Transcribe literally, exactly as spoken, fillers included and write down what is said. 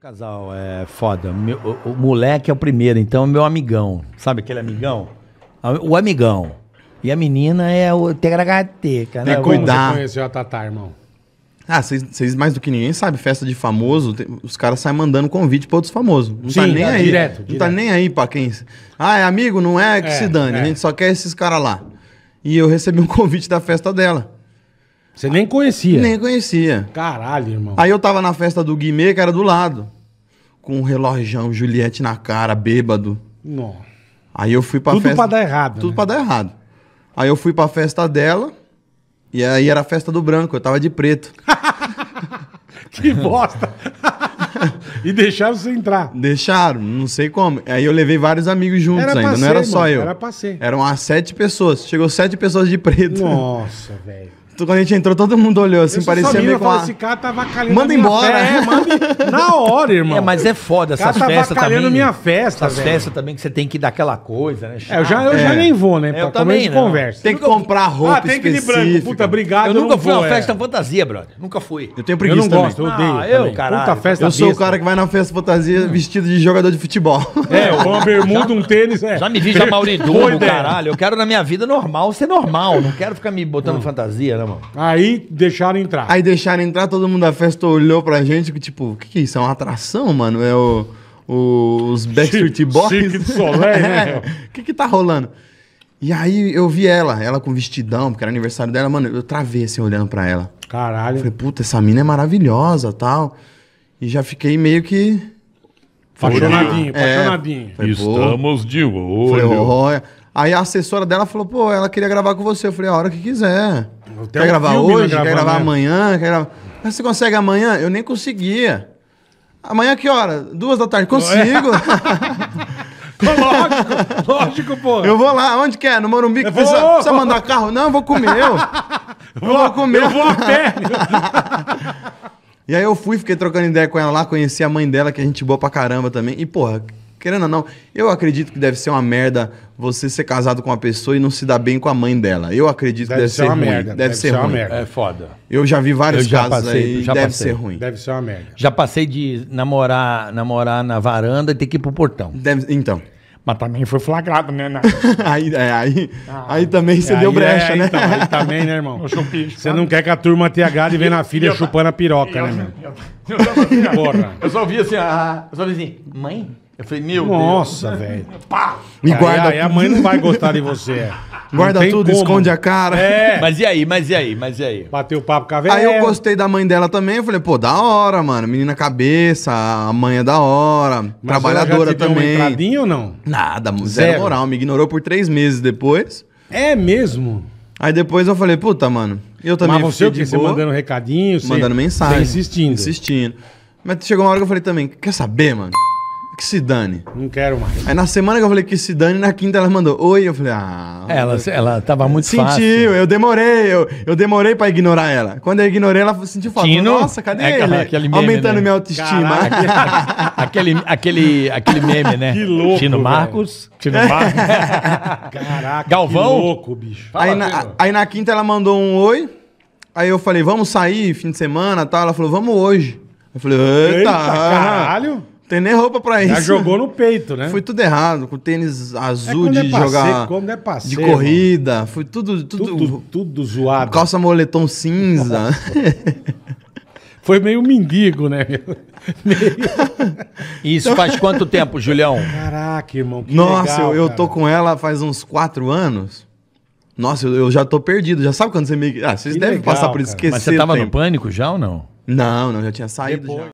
Casal é foda. Meu, o, o moleque é o primeiro, então é meu amigão. Sabe aquele amigão? O amigão. E a menina é o tegracateca, né? Tem que cuidar. Como você conheceu a Tatá, irmão? Ah, vocês mais do que ninguém sabem, festa de famoso, tem, os caras saem mandando convite pra outros famosos. Não Sim, tá nem é, aí. Direto, não direto. Tá nem aí pra quem... Ah, é amigo? Não é? Que é, se dane. É. A gente só quer esses caras lá. E eu recebi um convite da festa dela. Você nem conhecia? Nem conhecia. Caralho, irmão. Aí eu tava na festa do Guimê, que era do lado. Com um relojão, Juliette na cara, bêbado. Nossa. Aí eu fui pra tudo festa... Tudo pra dar errado. Tudo né? pra dar errado. Aí eu fui pra festa dela, e aí era a festa do branco, eu tava de preto. Que bosta! E deixaram você entrar. Deixaram, não sei como. Aí eu levei vários amigos juntos ainda, não ser, era só mano, eu. Era pra ser. Eram as sete pessoas, chegou sete pessoas de preto. Nossa, velho. Quando a gente entrou, todo mundo olhou assim, eu parecia sabia, meio com a... Esse cara tá avacalhando manda embora! É, manda... Na hora, irmão! É, mas é foda essas festas também. Tá avacalhando minha festa, essas velho. Festas também que você tem que dar aquela coisa, né? É, eu já, eu é. já nem vou, né? É, eu também, conversa. Tem que nunca... comprar roupa ah, tem que ir de branco, puta, obrigado. Eu nunca eu fui a uma é. festa fantasia, brother. Nunca fui. Eu tenho preguiça também. Eu não gosto, também. eu odeio. Ah, eu, caralho, puta festa eu sou besta. O cara que vai na festa fantasia vestido de jogador de futebol. É, uma bermuda, um tênis, é. Já me vi já Mauridumo, caralho. Eu quero na minha vida normal ser normal. Não quero ficar me botando fantasia, né? Aí deixaram entrar. Aí deixaram entrar, todo mundo da festa olhou pra gente, que tipo, o que, que é isso? É uma atração, mano? É o, o, os Backstreet Boys? Chique de Soleil, né? O que que tá rolando? E aí eu vi ela, ela com vestidão, porque era aniversário dela, mano, eu travei assim, olhando pra ela. Caralho. Eu falei, puta, essa mina é maravilhosa, tal. E já fiquei meio que... Apaixonadinho, apaixonadinho. É, estamos de olho. Falei, olha. Aí a assessora dela falou, pô, ela queria gravar com você. Eu falei, a hora que quiser. Quer gravar hoje, quer gravar amanhã, quer gravar... Mas você consegue amanhã? Eu nem conseguia. Amanhã que hora? Duas da tarde. Consigo. Lógico, lógico, pô. Eu vou lá, onde quer? No Morumbi? Que precisa, precisa mandar carro? Não, eu vou comer. Eu, eu vou comer. Eu vou a pé. E aí eu fui, fiquei trocando ideia com ela lá, conheci a mãe dela, que é gente boa pra caramba também. E, porra... Querendo ou não, eu acredito que deve ser uma merda você ser casado com uma pessoa e não se dar bem com a mãe dela. Eu acredito deve que deve ser, ser uma ruim. Merda. Deve, deve ser, ser uma ruim. Merda. É foda. Eu já vi vários eu já casos passei, aí já deve passei. Ser ruim. Deve ser uma merda. Já passei de namorar, namorar na varanda e ter que ir pro portão. Deve, então. Mas também foi flagrado, né? Na... aí, é, aí, ah, aí também você aí, deu brecha, é, né? Então, aí também, né, irmão? Você não quer que a turma te agrade e venha na filha chupando tá... a piroca, eu, né, meu? Eu, eu, eu, eu só ouvi assim, a, eu só ouvi assim, mãe... Eu falei, meu nossa, Deus. Nossa, velho. E guarda. Aí, aí a mãe não vai gostar de você. Guarda tudo, como. Esconde a cara. É. Mas e aí, mas e aí, mas e aí? Bateu o papo com a velha. Aí eu gostei da mãe dela também. Eu falei, pô, da hora, mano. Menina cabeça, a mãe é da hora. Mas trabalhadora também. Mas ela já te deu uma entradinha ou não? Nada, zero. zero moral. Me ignorou por três meses depois. É mesmo? Aí depois eu falei, puta, mano. Eu também mas você o quê? Você mandando recadinho? Mandando mensagem. Você insistindo. Insistindo. Mas chegou uma hora que eu falei também, quer saber, mano? Que se dane. Não quero mais. Aí na semana que eu falei que se dane, na quinta ela mandou oi, eu falei, ah... Ela, ela tava muito sentiu, fácil. Sentiu, eu demorei, eu, eu demorei pra ignorar ela. Quando eu ignorei, ela sentiu falta. Tino, nossa, cadê é, ele? Aquele meme, aumentando né? minha autoestima. Caraca, aquele, aquele, aquele meme, né? Que louco, Tino Marcos. Velho. Tino Marcos. Caraca, Galvão. Que louco, bicho. Aí na, aí na quinta ela mandou um oi, aí eu falei, vamos sair, fim de semana, tal. Ela falou, vamos hoje. Eu falei, eita, eita caralho. Tem nem roupa pra isso. Já jogou no peito, né? Foi tudo errado, com tênis azul é de é passeio, jogar... É passeio, de corrida, mano. Foi tudo tudo, tudo... tudo zoado. Calça moletom cinza. Foi meio mendigo, né? Meio... Isso faz quanto tempo, Julião? Caraca, irmão, que nossa, legal, eu, eu tô com ela faz uns quatro anos. Nossa, eu, eu já tô perdido. Já sabe quando você meio que... Ah, vocês que devem legal, passar por isso, esquecer. Mas você tava no pânico já ou não? Não, não, já tinha saído depois... já.